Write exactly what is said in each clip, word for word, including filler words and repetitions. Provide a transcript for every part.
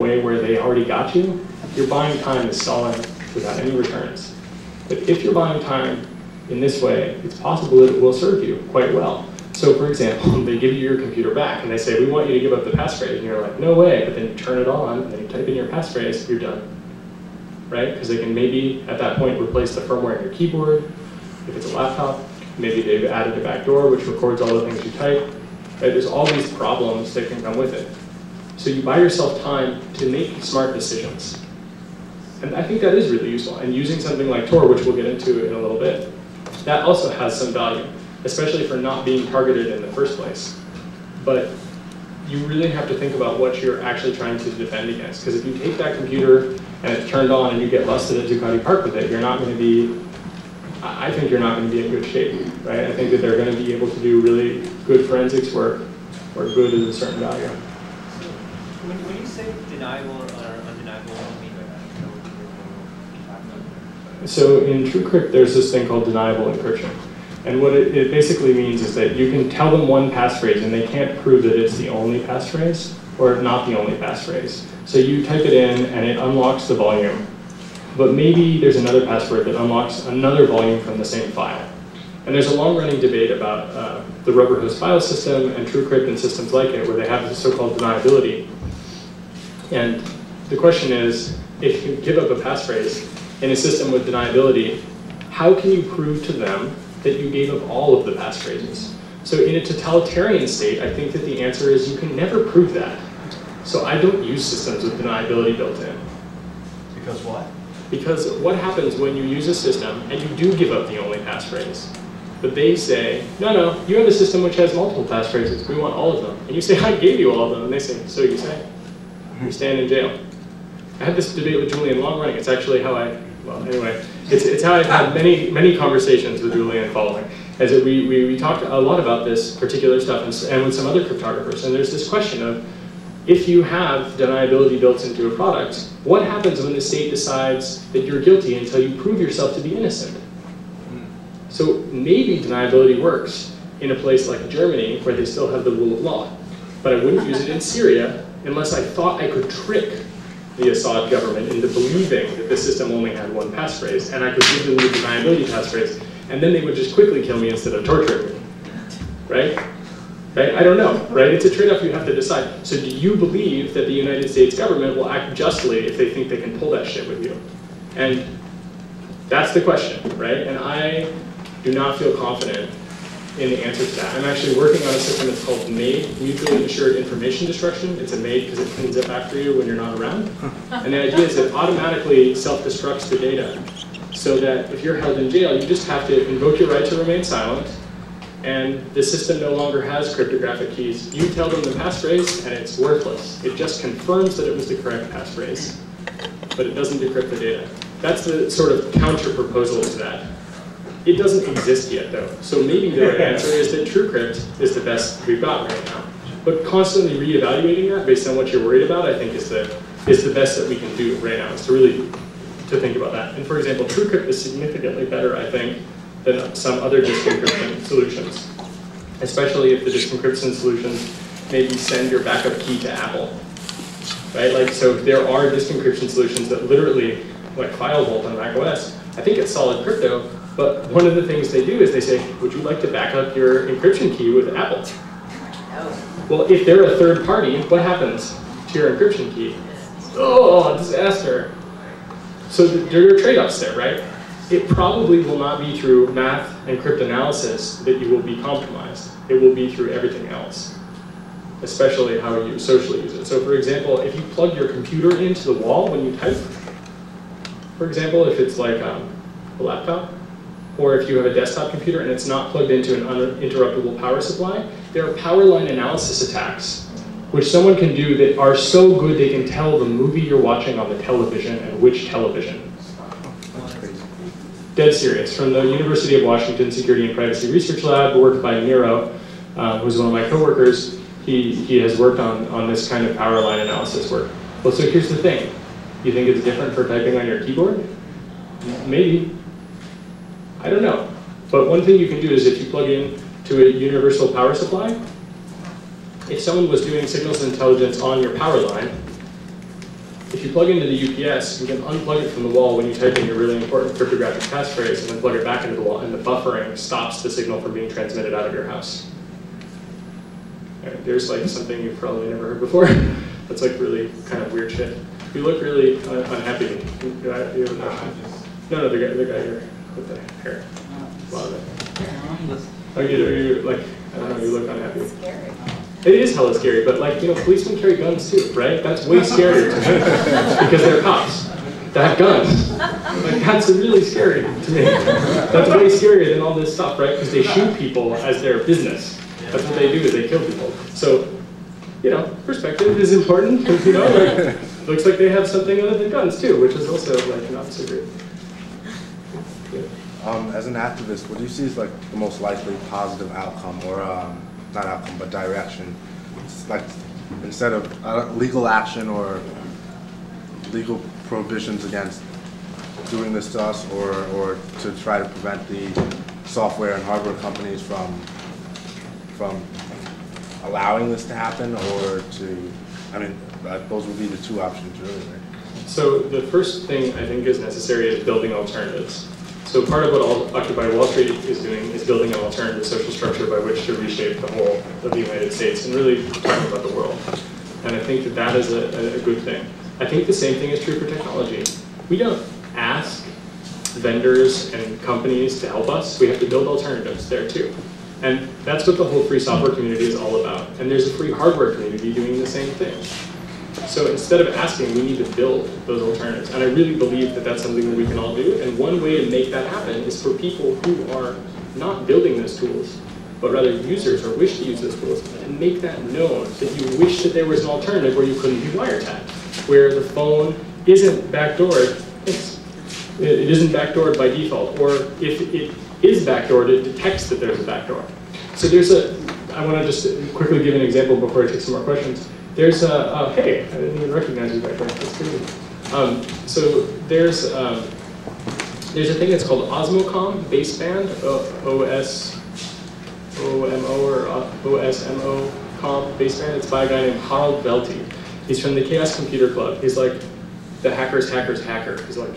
way where they already got you, you're buying time is selling without any returns. But if you're buying time in this way, it's possible that it will serve you quite well. So for example, they give you your computer back and they say, we want you to give up the passphrase. And you're like, no way. But then you turn it on and then you type in your passphrase, you're done. Right? Because they can maybe at that point replace the firmware in your keyboard. If it's a laptop, maybe they've added a backdoor which records all the things you type. Right? There's all these problems that can come with it. So you buy yourself time to make smart decisions. And I think that is really useful. And using something like Tor, which we'll get into in a little bit, that also has some value, especially for not being targeted in the first place. But you really have to think about what you're actually trying to defend against. Because if you take that computer and it's turned on and you get busted at Ducati Park with it, you're not going to be, I think you're not going to be in good shape, right? I think that they're going to be able to do really good forensics work or good at a certain value. So when, when you say deniable or undeniable, what do you mean by that? So in TrueCrypt, there's this thing called deniable encryption. And what it, it basically means is that you can tell them one passphrase and they can't prove that it's the only passphrase or not the only passphrase. So you type it in and it unlocks the volume, but maybe there's another password that unlocks another volume from the same file. And there's a long-running debate about uh, the rubber hose file system and TrueCrypt and systems like it where they have this so-called deniability. And the question is, if you give up a passphrase in a system with deniability, how can you prove to them that you gave up all of the passphrases? So in a totalitarian state, I think that the answer is you can never prove that. So I don't use systems with deniability built in. Because what? Because what happens when you use a system and you do give up the only passphrase? But they say, no, no, you have a system which has multiple passphrases. We want all of them. And you say, I gave you all of them. And they say, so you say. You stand in jail. I had this debate with Julian long running. It's actually how I, well, anyway. It's, it's how I've had many, many conversations with Julian following, as it, we, we, we talked a lot about this particular stuff and, and with some other cryptographers. And there's this question of, if you have deniability built into a product, what happens when the state decides that you're guilty until you prove yourself to be innocent? So maybe deniability works in a place like Germany, where they still have the rule of law. But I wouldn't use it in Syria unless I thought I could trick the Assad government into believing that the system only had one passphrase, and I could give them the deniability passphrase, and then they would just quickly kill me instead of torturing me, right? Right? I don't know, right? It's a trade-off you have to decide. So do you believe that the United States government will act justly if they think they can pull that shit with you? And that's the question, right? And I do not feel confident in the answer to that. I'm actually working on a system that's called MAID, Mutually Assured Information Destruction. It's a MAID because it cleans up after you when you're not around. And the idea is it automatically self-destructs the data so that if you're held in jail, you just have to invoke your right to remain silent, and the system no longer has cryptographic keys. You tell them the passphrase, and it's worthless. It just confirms that it was the correct passphrase, but it doesn't decrypt the data. That's the sort of counter-proposal to that. It doesn't exist yet, though. So maybe the right answer is that TrueCrypt is the best we've got right now. But constantly reevaluating that based on what you're worried about, I think, is the is the best that we can do right now. Is to really to think about that. And for example, TrueCrypt is significantly better, I think, than some other disk encryption solutions, especially if the disk encryption solutions maybe send your backup key to Apple, right? Like, so there are disk encryption solutions that literally, like FileVault on macOS, I think it's Solid Crypto. But one of the things they do is they say, would you like to back up your encryption key with Apple? No. Well, if they're a third party, what happens to your encryption key? Oh, disaster. So there are trade-offs there, right? It probably will not be through math and cryptanalysis that you will be compromised. It will be through everything else, especially how you socially use it. So for example, if you plug your computer into the wall when you type, for example, if it's like um, a laptop, or if you have a desktop computer and it's not plugged into an uninterruptible power supply, there are power line analysis attacks, which someone can do that are so good they can tell the movie you're watching on the television and which television. That's crazy. Dead serious. From the University of Washington Security and Privacy Research Lab, work by Nero, uh, who's one of my coworkers. He, he has worked on, on this kind of power line analysis work. Well, so here's the thing. You think it's different for typing on your keyboard? Maybe. I don't know. But one thing you can do is if you plug in to a universal power supply, if someone was doing signals intelligence on your power line, if you plug into the U P S, you can unplug it from the wall when you type in your really important cryptographic passphrase and then plug it back into the wall, and the buffering stops the signal from being transmitted out of your house. All right, there's like something you've probably never heard before. That's like really kind of weird shit. You look really un unhappy. You have no, no, the guy, the guy here with the hair. A lot of it. Oh, you, you like, I don't know, you look unhappy. It is hella scary, but like, you know, policemen carry guns too, right? That's way scarier to me because they're cops that have guns. Like, that's really scary to me. That's way scarier than all this stuff, right? Because they shoot people as their business. That's what they do, is they kill people. So, you know, perspective is important because, you know, like, looks like they have something other than guns too, which is also like not so great. Yeah. Um, as an activist, what do you see as like the most likely positive outcome or, um, not outcome, but direction? It's like instead of uh, legal action or legal prohibitions against doing this to us, or, or to try to prevent the software and hardware companies from from allowing this to happen, or to, I mean, those would be the two options really, right? So the first thing I think is necessary is building alternatives. So part of what all Occupy Wall Street is doing is building an alternative social structure by which to reshape the whole of the United States and really talking about the world. And I think that that is a, a good thing. I think the same thing is true for technology. We don't ask vendors and companies to help us. We have to build alternatives there too. And that's what the whole free software community is all about. And there's a free hardware community doing the same thing. So instead of asking, we need to build those alternatives. And I really believe that that's something that we can all do. And one way to make that happen is for people who are not building those tools, but rather users or wish to use those tools, and make that known, that you wish that there was an alternative where you couldn't be wiretapped, where the phone isn't backdoored. It's, it isn't backdoored by default, or if it is backdoored, it detects that there's a backdoor. So there's a, I want to just quickly give an example before I take some more questions. There's a, uh, hey, I didn't even recognize you back there, that's crazy. Um, so there's, um, there's a thing that's called OsmoCom Baseband, O S O M O or O S M O com Baseband. It's by a guy named Harald Welte. He's from the Chaos Computer Club. He's like the hacker's hacker's hacker. He's like,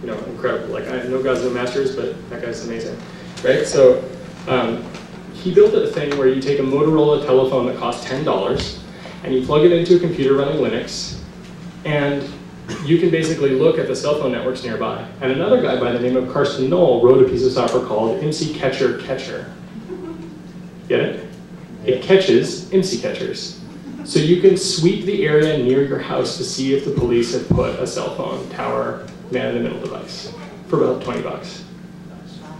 you know, incredible. Like, I know God's no masters, but that guy's amazing, right? So um, he built a thing where you take a Motorola telephone that costs ten dollars, and you plug it into a computer running Linux, and you can basically look at the cell phone networks nearby. And another guy by the name of Carson Knoll wrote a piece of software called I M S I Catcher Catcher. Get it? It catches I M S I catchers. So you can sweep the area near your house to see if the police have put a cell phone tower man-in-the-middle device for about twenty bucks.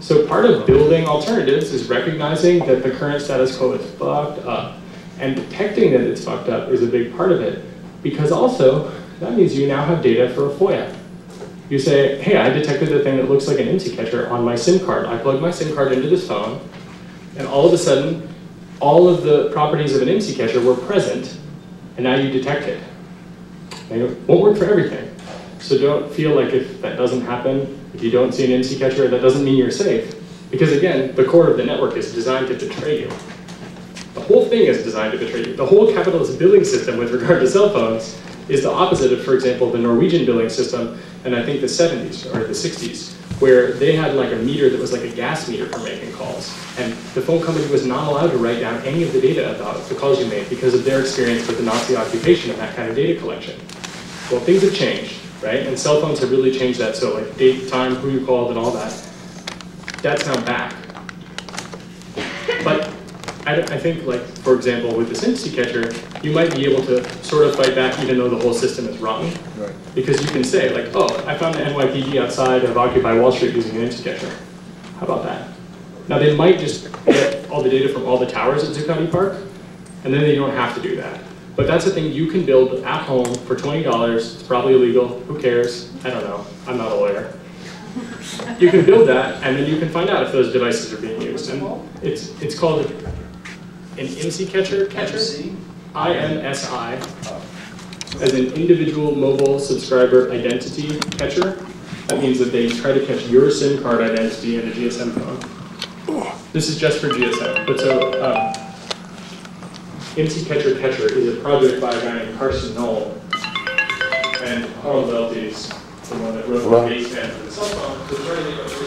So part of building alternatives is recognizing that the current status quo is fucked up. And detecting that it's fucked up is a big part of it, because also that means you now have data for a FOIA. You say, hey, I detected a thing that looks like an I M S I catcher on my SIM card. I plugged my SIM card into this phone, and all of a sudden, all of the properties of an I M S I catcher were present, and now you detect it. And it won't work for everything. So don't feel like if that doesn't happen, if you don't see an I M S I catcher, that doesn't mean you're safe. Because again, the core of the network is designed to betray you. The whole thing is designed to betray you. The whole capitalist billing system with regard to cell phones is the opposite of, for example, the Norwegian billing system in, I think, the seventies or the sixties, where they had like a meter that was like a gas meter for making calls. And the phone company was not allowed to write down any of the data about the calls you made because of their experience with the Nazi occupation and that kind of data collection. Well, things have changed, right? And cell phones have really changed that. So like date, time, who you called, and all that. That's now back. But I think, like, for example, with the I M S I catcher, you might be able to sort of fight back even though the whole system is rotten. Right. Because you can say, like, oh, I found the N Y P D outside of Occupy Wall Street using an I M S I catcher. How about that? Now, they might just get all the data from all the towers at Zuccotti Park, and then they don't have to do that. But that's a thing you can build at home for twenty dollars. It's probably illegal. Who cares? I don't know. I'm not a lawyer. You can build that, and then you can find out if those devices are being used. And it's, it's called a, an I M S I catcher catcher? I M S I, as an individual mobile subscriber identity catcher. That means that they try to catch your SIM card identity in a G S M phone. This is just for G S M. But so, um, I M S I catcher catcher is a project by a guy named Carson Knoll. And and Harald Welte is the one that wrote the baseband for the cell phone.